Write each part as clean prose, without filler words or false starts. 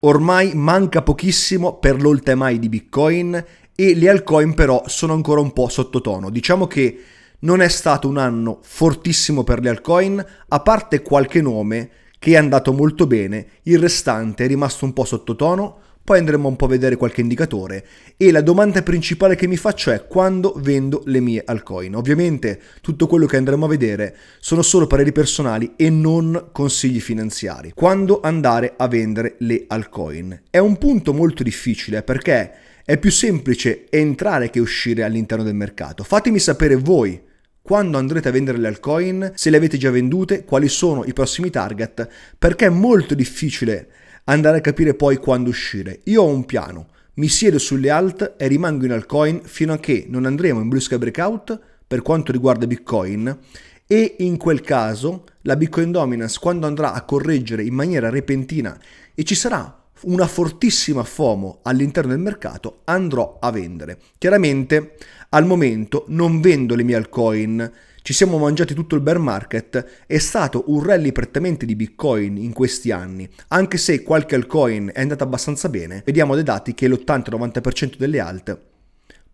Ormai manca pochissimo per l'all-time high di Bitcoin e le altcoin però sono ancora un po' sottotono. Diciamo che non è stato un anno fortissimo per le altcoin, a parte qualche nome che è andato molto bene, il restante è rimasto un po' sottotono. Poi andremo un po' a vedere qualche indicatore e la domanda principale che mi faccio è: quando vendo le mie altcoin? Ovviamente tutto quello che andremo a vedere sono solo pareri personali e non consigli finanziari. Quando andare a vendere le altcoin? È un punto molto difficile perché è più semplice entrare che uscire all'interno del mercato. Fatemi sapere voi quando andrete a vendere le altcoin, se le avete già vendute, quali sono i prossimi target, perché è molto difficile andare a capire poi quando uscire. Io ho un piano, mi siedo sulle alt e rimango in altcoin fino a che non andremo in blue sky breakout per quanto riguarda Bitcoin, e in quel caso la Bitcoin dominance, quando andrà a correggere in maniera repentina e ci sarà una fortissima FOMO all'interno del mercato, andrò a vendere. Chiaramente al momento non vendo le mie altcoin. Ci siamo mangiati tutto il bear market, è stato un rally prettamente di Bitcoin in questi anni, anche se qualche altcoin è andata abbastanza bene. Vediamo dai dati che l'80-90% delle alt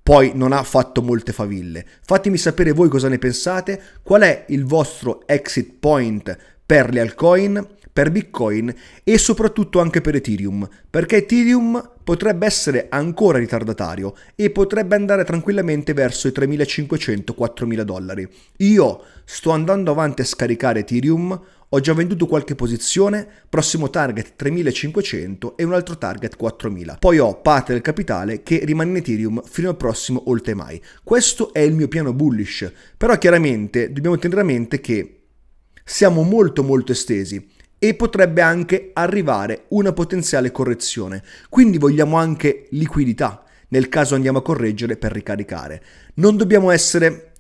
poi non ha fatto molte faville. Fatemi sapere voi cosa ne pensate, qual è il vostro exit point per le altcoin, per Bitcoin e soprattutto anche per Ethereum, perché Ethereum potrebbe essere ancora ritardatario e potrebbe andare tranquillamente verso i 3.500-4.000 dollari. Io sto andando avanti a scaricare Ethereum, ho già venduto qualche posizione, prossimo target 3.500 e un altro target 4.000. Poi ho parte del capitale che rimane in Ethereum fino al prossimo all-time high. Questo è il mio piano bullish, però chiaramente dobbiamo tenere a mente che siamo molto estesi e potrebbe anche arrivare una potenziale correzione. Quindi vogliamo anche liquidità nel caso andiamo a correggere per ricaricare. Non dobbiamo essere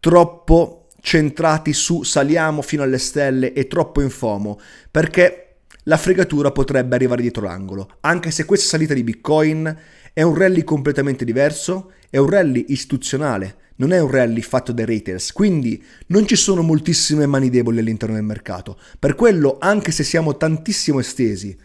troppo centrati su saliamo fino alle stelle e troppo in FOMO, perché la fregatura potrebbe arrivare dietro l'angolo. Anche se questa salita di Bitcoin è un rally completamente diverso, è un rally istituzionale, non è un rally fatto dai raters, quindi non ci sono moltissime mani deboli all'interno del mercato. Per quello, anche se siamo tantissimo estesi,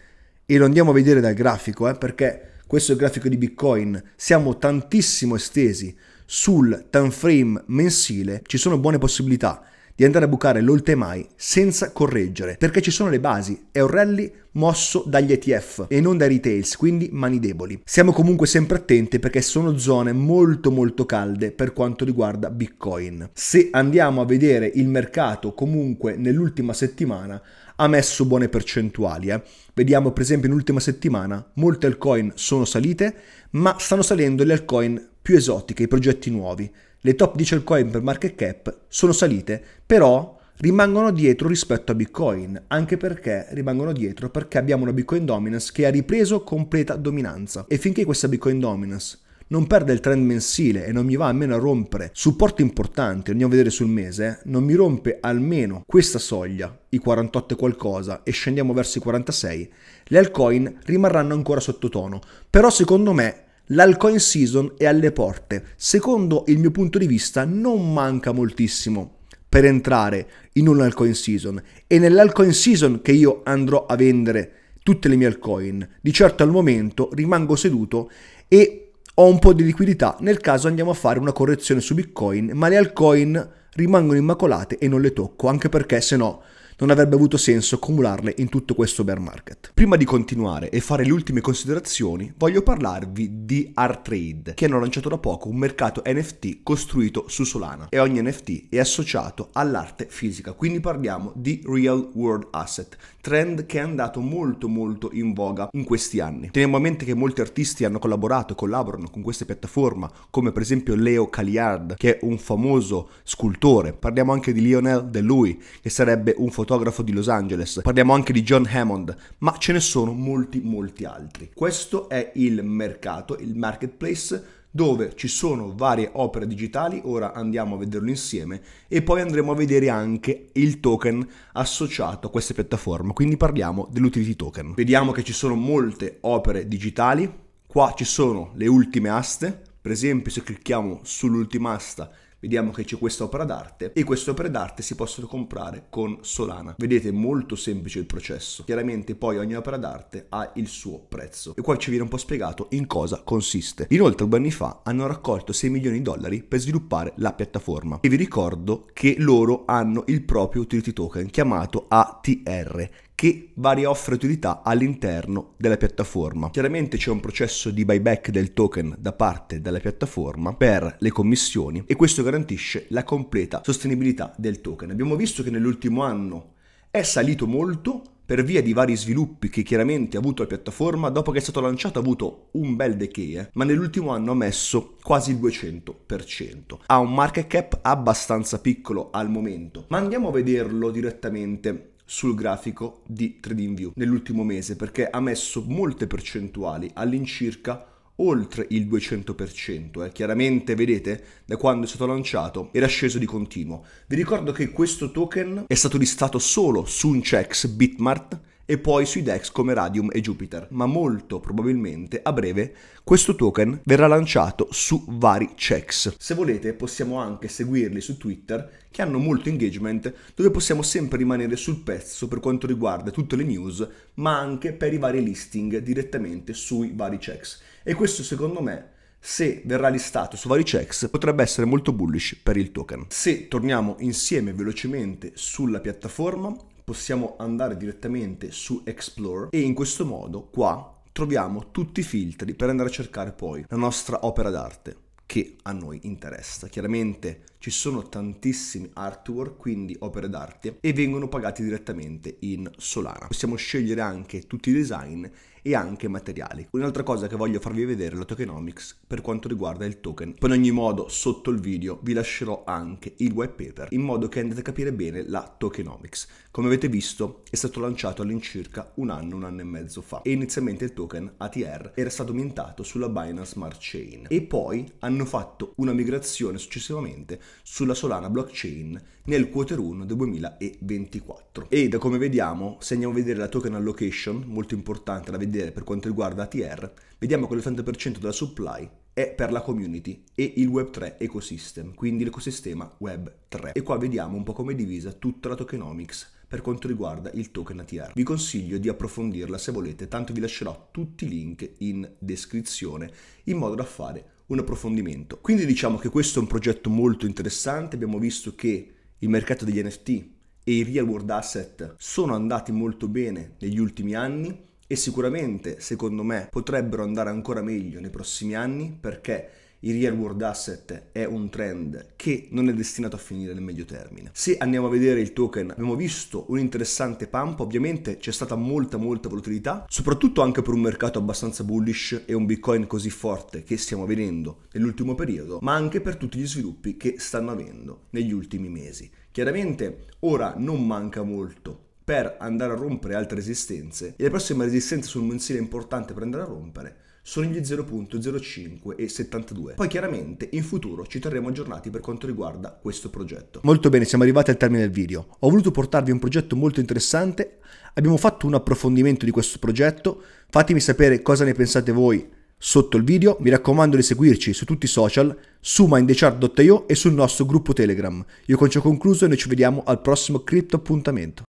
e lo andiamo a vedere dal grafico, perché questo è il grafico di Bitcoin, siamo tantissimo estesi sul time frame mensile, ci sono buone possibilità di andare a bucare l'all-time high senza correggere, perché ci sono le basi, è un rally mosso dagli ETF e non dai retails, quindi mani deboli. Siamo comunque sempre attenti perché sono zone molto calde per quanto riguarda Bitcoin. Se andiamo a vedere il mercato, comunque nell'ultima settimana ha messo buone percentuali. Vediamo per esempio nell'ultima settimana molte altcoin sono salite, ma stanno salendo le altcoin più esotiche, i progetti nuovi. Le top 10 altcoin per market cap sono salite, però rimangono dietro rispetto a Bitcoin, anche perché rimangono dietro perché abbiamo una Bitcoin dominance che ha ripreso completa dominanza, e finché questa Bitcoin dominance non perde il trend mensile e non mi va almeno a rompere supporti importanti, andiamo a vedere sul mese, non mi rompe almeno questa soglia, i 48 e qualcosa, e scendiamo verso i 46, le altcoin rimarranno ancora sottotono. Però secondo me l'altcoin season è alle porte. Secondo il mio punto di vista non manca moltissimo per entrare in un'altcoin season, e nell'altcoin season che io andrò a vendere tutte le mie altcoin. Di certo al momento rimango seduto e ho un po' di liquidità nel caso andiamo a fare una correzione su Bitcoin, ma le altcoin rimangono immacolate e non le tocco, anche perché se no non avrebbe avuto senso accumularle in tutto questo bear market. Prima di continuare e fare le ultime considerazioni, voglio parlarvi di ArTrade, che hanno lanciato da poco un mercato NFT costruito su Solana, e ogni NFT è associato all'arte fisica, quindi parliamo di real world asset, trend che è andato molto in voga in questi anni. Teniamo a mente che molti artisti hanno collaborato e collaborano con questa piattaforma, come per esempio Leo Caliard, che è un famoso scultore. Parliamo anche di Lionel DeLuy, che sarebbe un fotografo di Los Angeles. Parliamo anche di John Hammond, ma ce ne sono molti altri. Questo è il mercato, il marketplace, dove ci sono varie opere digitali. Ora andiamo a vederlo insieme e poi andremo a vedere anche il token associato a questa piattaforma, quindi parliamo dell'utility token. Vediamo che ci sono molte opere digitali, qua ci sono le ultime aste. Per esempio se clicchiamo sull'ultima asta vediamo che c'è questa opera d'arte e queste opere d'arte si possono comprare con Solana. Vedete, molto semplice il processo. Chiaramente poi ogni opera d'arte ha il suo prezzo e qua ci viene un po' spiegato in cosa consiste. Inoltre 2 anni fa hanno raccolto $6 milioni per sviluppare la piattaforma e vi ricordo che loro hanno il proprio utility token chiamato ATR che offre utilità all'interno della piattaforma. Chiaramente c'è un processo di buyback del token da parte della piattaforma per le commissioni e questo garantisce la completa sostenibilità del token. Abbiamo visto che nell'ultimo anno è salito molto per via di vari sviluppi che chiaramente ha avuto la piattaforma. Dopo che è stato lanciato ha avuto un bel decay, ma nell'ultimo anno ha messo quasi il 200%. Ha un market cap abbastanza piccolo al momento, ma andiamo a vederlo direttamente sul grafico di TradingView nell'ultimo mese, perché ha messo molte percentuali, all'incirca oltre il 200%. Chiaramente vedete, da quando è stato lanciato era sceso di continuo. Vi ricordo che questo token è stato listato solo su Unchex, Bitmart e poi sui DEX come Radium e Jupiter, ma molto probabilmente a breve questo token verrà lanciato su vari CEX. Se volete possiamo anche seguirli su Twitter, che hanno molto engagement, dove possiamo sempre rimanere sul pezzo per quanto riguarda tutte le news, ma anche per i vari listing direttamente sui vari CEX. E questo secondo me, se verrà listato su vari CEX, potrebbe essere molto bullish per il token. Se torniamo insieme velocemente sulla piattaforma, possiamo andare direttamente su Explore e in questo modo qua troviamo tutti i filtri per andare a cercare poi la nostra opera d'arte che a noi interessa. Chiaramente ci sono tantissimi artwork, quindi opere d'arte, e vengono pagati direttamente in Solana. Possiamo scegliere anche tutti i design e anche materiali. Un'altra cosa che voglio farvi vedere è la tokenomics per quanto riguarda il token. Poi in ogni modo sotto il video vi lascerò anche il white paper in modo che andate a capire bene la tokenomics. Come avete visto è stato lanciato all'incirca un anno e mezzo fa e inizialmente il token ATR era stato mintato sulla Binance Smart Chain e poi hanno fatto una migrazione successivamente sulla Solana blockchain nel quarter 1 del 2024. E da come vediamo, se andiamo a vedere la token allocation, molto importante da vedere per quanto riguarda ATR, vediamo che l'80% della supply è per la community e il Web3 ecosystem, quindi l'ecosistema Web3. E qua vediamo un po' come è divisa tutta la tokenomics per quanto riguarda il token ATR. Vi consiglio di approfondirla se volete, tanto vi lascerò tutti i link in descrizione in modo da fare un approfondimento. Quindi diciamo che questo è un progetto molto interessante. Abbiamo visto che il mercato degli NFT e i real world asset sono andati molto bene negli ultimi anni e sicuramente, secondo me, potrebbero andare ancora meglio nei prossimi anni, perché il real world asset è un trend che non è destinato a finire nel medio termine. Se andiamo a vedere il token, abbiamo visto un interessante pump. Ovviamente c'è stata molta volatilità, soprattutto anche per un mercato abbastanza bullish e un Bitcoin così forte che stiamo vedendo nell'ultimo periodo, ma anche per tutti gli sviluppi che stanno avendo negli ultimi mesi. Chiaramente ora non manca molto per andare a rompere altre resistenze e le prossime resistenze sul mensile importante per andare a rompere sono gli 0.05 e 72. Poi chiaramente in futuro ci terremo aggiornati per quanto riguarda questo progetto. Molto bene, siamo arrivati al termine del video. Ho voluto portarvi un progetto molto interessante, abbiamo fatto un approfondimento di questo progetto, fatemi sapere cosa ne pensate voi sotto il video, mi raccomando di seguirci su tutti i social, su mindechart.io e sul nostro gruppo Telegram. Io con ciò concluso e noi ci vediamo al prossimo cripto appuntamento.